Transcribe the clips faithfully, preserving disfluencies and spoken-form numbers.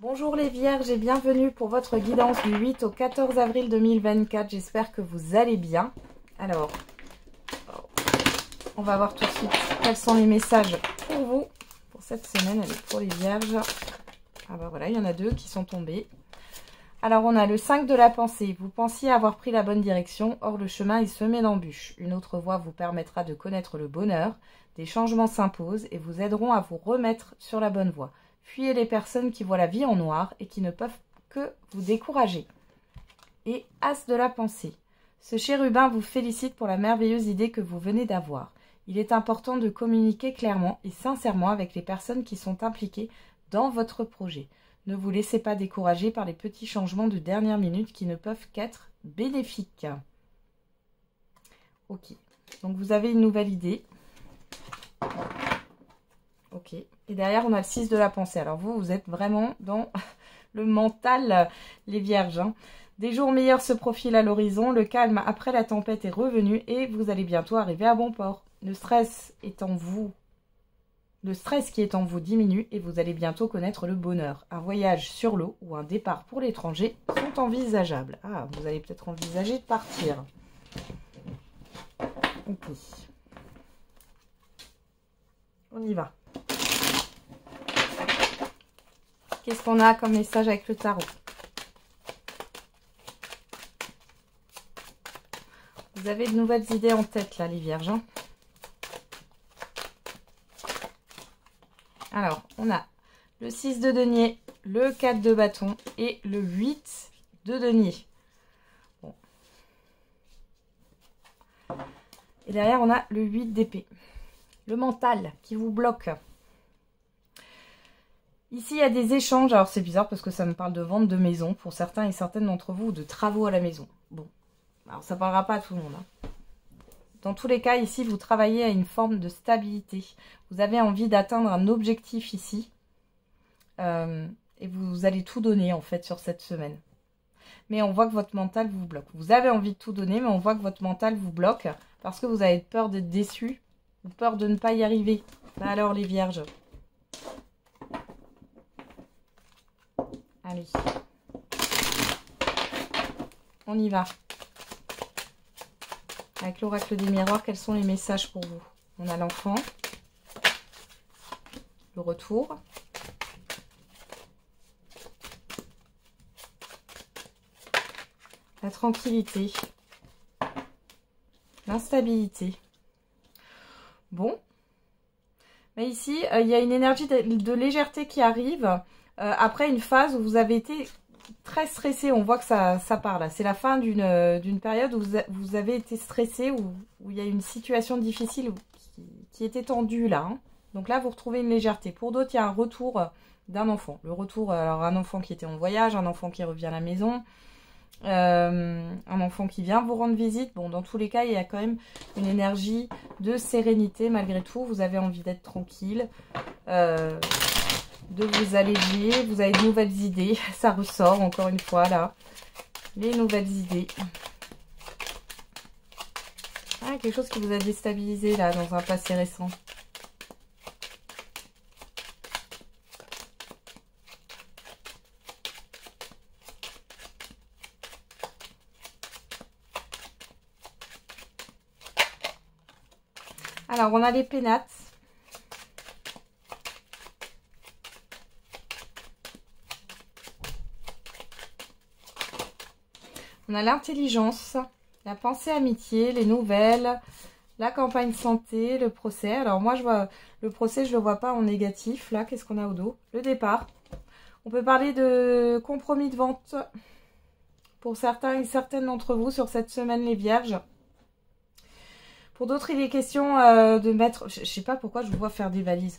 Bonjour les Vierges et bienvenue pour votre guidance du huit au quatorze avril deux mille vingt-quatre. J'espère que vous allez bien. Alors, on va voir tout de suite quels sont les messages pour vous pour cette semaine pour les Vierges. Ah bah voilà, il y en a deux qui sont tombés. Alors on a le cinq de la pensée. Vous pensiez avoir pris la bonne direction, or le chemin est semé d'embûches. Une autre voie vous permettra de connaître le bonheur. Des changements s'imposent et vous aideront à vous remettre sur la bonne voie. Fuyez les personnes qui voient la vie en noir et qui ne peuvent que vous décourager. Et As de la pensée. Ce chérubin vous félicite pour la merveilleuse idée que vous venez d'avoir. Il est important de communiquer clairement et sincèrement avec les personnes qui sont impliquées dans votre projet. Ne vous laissez pas décourager par les petits changements de dernière minute qui ne peuvent qu'être bénéfiques. Ok, donc vous avez une nouvelle idée. Ok. Et derrière, on a le six de la pensée. Alors vous, vous êtes vraiment dans le mental, les Vierges, hein. Des jours meilleurs se profilent à l'horizon, le calme après la tempête est revenu et vous allez bientôt arriver à bon port. Le stress est en vous, le stress qui est en vous diminue et vous allez bientôt connaître le bonheur. Un voyage sur l'eau ou un départ pour l'étranger sont envisageables. Ah, vous allez peut-être envisager de partir. Ok. On y va. Qu'est-ce qu'on a comme message avec le tarot? Vous avez de nouvelles idées en tête, là, les Vierges, hein? Alors, on a le six de denier, le quatre de bâton et le huit de denier. Bon. Et derrière, on a le huit d'épée. Le mental qui vous bloque. Ici, il y a des échanges. Alors, c'est bizarre parce que ça me parle de vente de maison pour certains et certaines d'entre vous, de travaux à la maison. Bon, alors ça ne parlera pas à tout le monde, hein. Dans tous les cas, ici, vous travaillez à une forme de stabilité. Vous avez envie d'atteindre un objectif ici euh, et vous allez tout donner, en fait, sur cette semaine. Mais on voit que votre mental vous bloque. Vous avez envie de tout donner, mais on voit que votre mental vous bloque parce que vous avez peur d'être déçu ou peur de ne pas y arriver. Bah alors, les Vierges. Allez, on y va. Avec l'oracle des miroirs, quels sont les messages pour vous? On a l'enfant, le retour, la tranquillité, l'instabilité. Bon, mais ici, il euh, y a une énergie de, de légèreté qui arrive. Après une phase où vous avez été très stressé, on voit que ça, ça part là. C'est la fin d'une d'une période où vous, a, vous avez été stressé, où, où il y a une situation difficile qui, qui était tendue là, hein. Donc là, vous retrouvez une légèreté. Pour d'autres, il y a un retour d'un enfant. Le retour, alors un enfant qui était en voyage, un enfant qui revient à la maison, euh, un enfant qui vient vous rendre visite. Bon, dans tous les cas, il y a quand même une énergie de sérénité malgré tout. Vous avez envie d'être tranquille. Euh, de vous alléger, vous avez de nouvelles idées, ça ressort encore une fois là, les nouvelles idées. Ah, quelque chose qui vous a déstabilisé là, dans un passé récent. Alors, on a les pénates. On a l'intelligence, la pensée amitié, les nouvelles, la campagne santé, le procès. Alors moi, je vois le procès, je ne le vois pas en négatif. Là, qu'est-ce qu'on a au dos? Le départ. On peut parler de compromis de vente pour certains et certaines d'entre vous sur cette semaine, les Vierges. Pour d'autres, il est question euh, de mettre... Je ne sais pas pourquoi je vous vois faire des valises.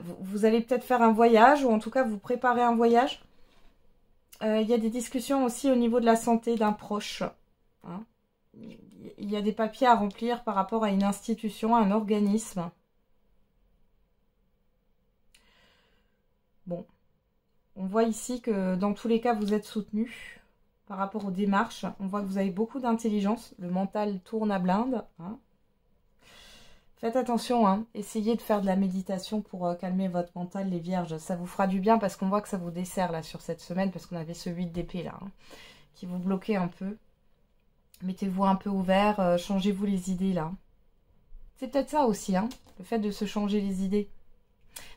Vous, vous allez peut-être faire un voyage ou en tout cas vous préparer un voyage. Il euh, y a des discussions aussi au niveau de la santé d'un proche, hein. Il y a des papiers à remplir par rapport à une institution, à un organisme. Bon, on voit ici que dans tous les cas, vous êtes soutenu par rapport aux démarches. On voit que vous avez beaucoup d'intelligence. Le mental tourne à blinde, hein. Faites attention, hein. Essayez de faire de la méditation pour euh, calmer votre mental, les vierges. Ça vous fera du bien parce qu'on voit que ça vous dessert là sur cette semaine, parce qu'on avait ce huit d'épée là, hein, qui vous bloquait un peu. Mettez-vous un peu ouvert, euh, changez-vous les idées là. C'est peut-être ça aussi, hein, le fait de se changer les idées.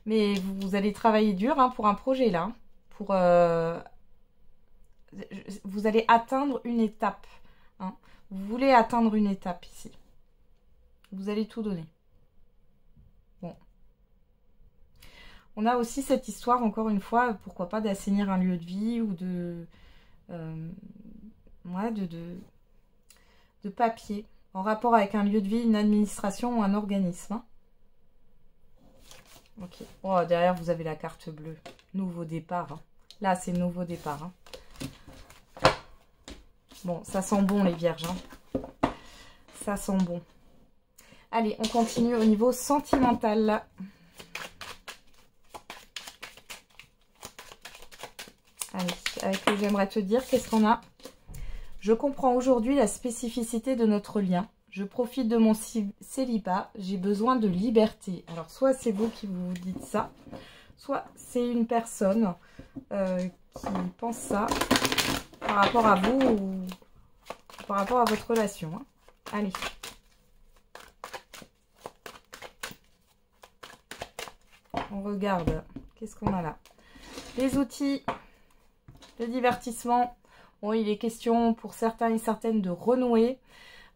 Mais vous, vous allez travailler dur hein, pour un projet là. Pour, euh, vous allez atteindre une étape. Hein. Vous voulez atteindre une étape ici. Vous allez tout donner. Bon. On a aussi cette histoire, encore une fois, pourquoi pas d'assainir un lieu de vie ou de, euh, ouais, de, de, de papier en rapport avec un lieu de vie, une administration ou un organisme. Hein. Ok. Oh, derrière, vous avez la carte bleue. Nouveau départ. Hein. Là, c'est nouveau départ. Hein. Bon, ça sent bon, les vierges. Hein. Ça sent bon. Allez, on continue au niveau sentimental. Allez, avec le j'aimerais te dire, qu'est-ce qu'on a? Je comprends aujourd'hui la spécificité de notre lien. Je profite de mon célibat. J'ai besoin de liberté. Alors, soit c'est vous qui vous dites ça, soit c'est une personne euh, qui pense ça par rapport à vous ou par rapport à votre relation. Hein. Allez. On regarde. Qu'est-ce qu'on a là? Les outils, le divertissement. Bon, il est question pour certains et certaines de renouer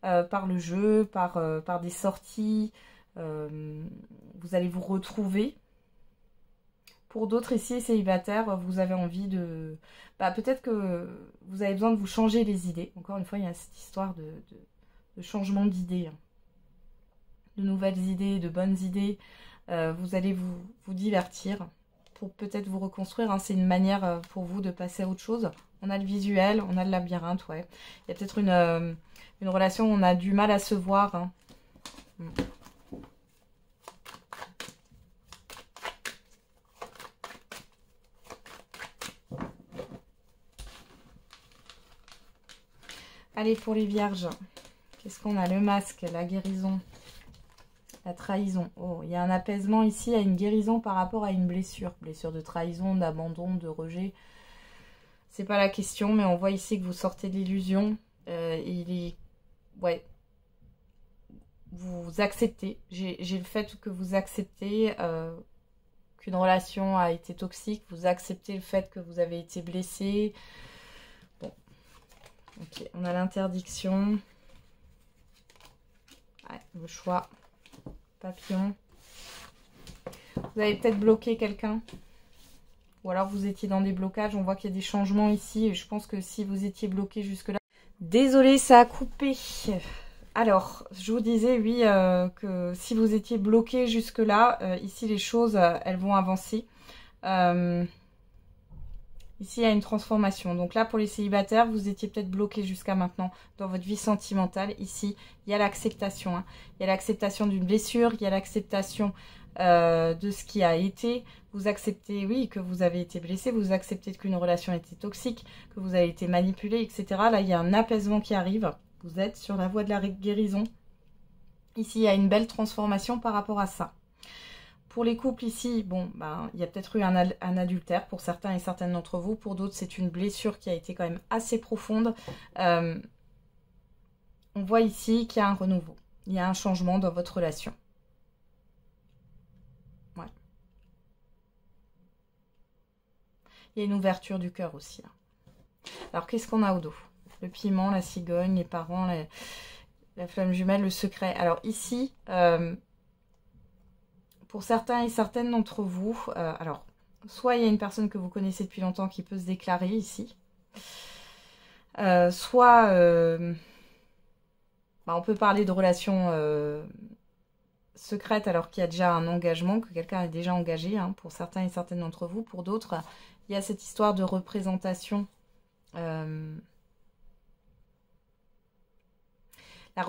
euh, par le jeu, par, euh, par des sorties. Euh, vous allez vous retrouver. Pour d'autres ici, célibataires, vous avez envie de... Bah, peut-être que vous avez besoin de vous changer les idées. Encore une fois, il y a cette histoire de, de, de changement d'idées. Hein. De nouvelles idées, de bonnes idées. Euh, vous allez vous, vous divertir pour peut-être vous reconstruire. Hein. C'est une manière euh, pour vous de passer à autre chose. On a le visuel, on a le labyrinthe, ouais. Il y a peut-être une, euh, une relation où on a du mal à se voir. Hein. Mm. Allez, pour les vierges, qu'est-ce qu'on a? Le masque, la guérison. La trahison. Oh, il y a un apaisement ici, il y a une guérison par rapport à une blessure. Blessure de trahison, d'abandon, de rejet. C'est pas la question, mais on voit ici que vous sortez de l'illusion. Euh, il est... Ouais. Vous acceptez. J'ai le fait que vous acceptez euh, qu'une relation a été toxique. Vous acceptez le fait que vous avez été blessé. Bon. Ok, on a l'interdiction. Ouais, le choix. Papillon. Vous avez peut-être bloqué quelqu'un. Ou alors vous étiez dans des blocages. On voit qu'il y a des changements ici. Et je pense que si vous étiez bloqué jusque-là... Désolée, ça a coupé. Alors, je vous disais, oui, euh, que si vous étiez bloqué jusque-là, euh, ici, les choses, euh, elles vont avancer. Euh, ici, il y a une transformation. Donc là, pour les célibataires, vous étiez peut-être bloqué jusqu'à maintenant dans votre vie sentimentale. Ici, il y a l'acceptation. Hein. Il y a l'acceptation d'une blessure, il y a l'acceptation euh, de ce qui a été. Vous acceptez, oui, que vous avez été blessé, vous acceptez qu'une relation était toxique, que vous avez été manipulé, et cetera. Là, il y a un apaisement qui arrive. Vous êtes sur la voie de la guérison. Ici, il y a une belle transformation par rapport à ça. Pour les couples ici, bon, bah, il y a peut-être eu un, un adultère pour certains et certaines d'entre vous. Pour d'autres, c'est une blessure qui a été quand même assez profonde. Euh, on voit ici qu'il y a un renouveau. Il y a un changement dans votre relation. Ouais. Il y a une ouverture du cœur aussi. Hein. Alors, qu'est-ce qu'on a au dos? Le piment, la cigogne, les parents, la, la flamme jumelle, le secret. Alors ici... Euh, Pour certains et certaines d'entre vous, euh, alors, soit il y a une personne que vous connaissez depuis longtemps qui peut se déclarer ici, euh, soit euh, bah, on peut parler de relations euh, secrètes alors qu'il y a déjà un engagement, que quelqu'un est déjà engagé, hein, pour certains et certaines d'entre vous. Pour d'autres, il y a cette histoire de représentation, euh, La,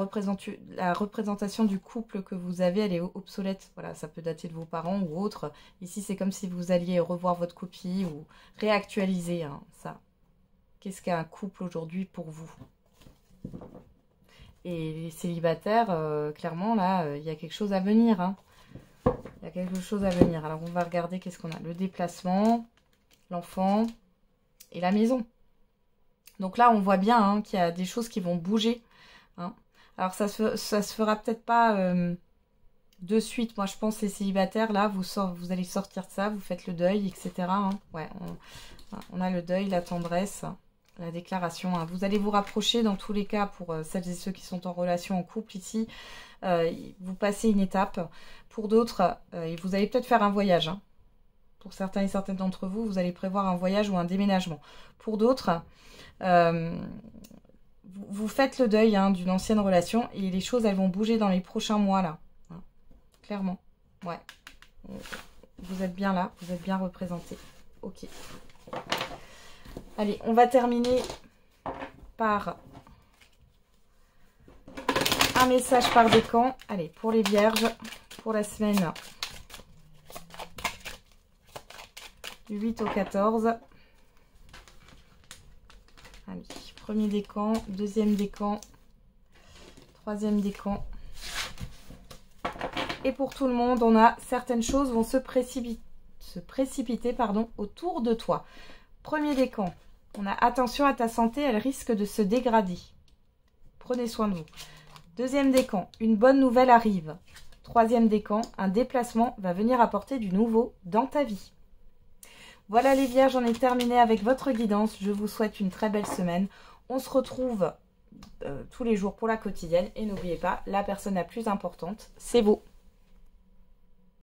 la représentation du couple que vous avez, elle est obsolète. Voilà, ça peut dater de vos parents ou autres. Ici, c'est comme si vous alliez revoir votre copie ou réactualiser, hein, ça. Qu'est-ce qu'un couple aujourd'hui pour vous? Et les célibataires, euh, clairement, là, il y a quelque chose à venir. Hein. Il y a quelque chose à venir. Alors, on va regarder qu'est-ce qu'on a. Le déplacement, l'enfant et la maison. Donc là, on voit bien hein, qu'il y a des choses qui vont bouger. Hein. Alors, ça se, ça se fera peut-être pas euh, de suite. Moi, je pense les célibataires, là, vous, sort, vous allez sortir de ça, vous faites le deuil, et cetera. Hein. Ouais, on, on a le deuil, la tendresse, la déclaration. Hein. Vous allez vous rapprocher dans tous les cas pour euh, celles et ceux qui sont en relation, en couple ici. Euh, vous passez une étape. Pour d'autres, euh, vous allez peut-être faire un voyage. Hein. Pour certains et certaines d'entre vous, vous allez prévoir un voyage ou un déménagement. Pour d'autres, euh, vous faites le deuil hein, d'une ancienne relation et les choses, elles vont bouger dans les prochains mois, là. Hein. Clairement. Ouais. Vous êtes bien là. Vous êtes bien représentés. Ok. Allez, on va terminer par un message par décan. Allez, pour les vierges, pour la semaine du huit au quatorze. Allez, premier décan, deuxième décan, troisième décan. Et pour tout le monde, on a certaines choses vont se précipiter, se précipiter pardon, autour de toi. Premier décan, on a attention à ta santé, elle risque de se dégrader. Prenez soin de vous. Deuxième décan, une bonne nouvelle arrive. Troisième décan, un déplacement va venir apporter du nouveau dans ta vie. Voilà les vierges, on est terminé avec votre guidance. Je vous souhaite une très belle semaine. On se retrouve euh, tous les jours pour la quotidienne. Et n'oubliez pas, la personne la plus importante, c'est vous.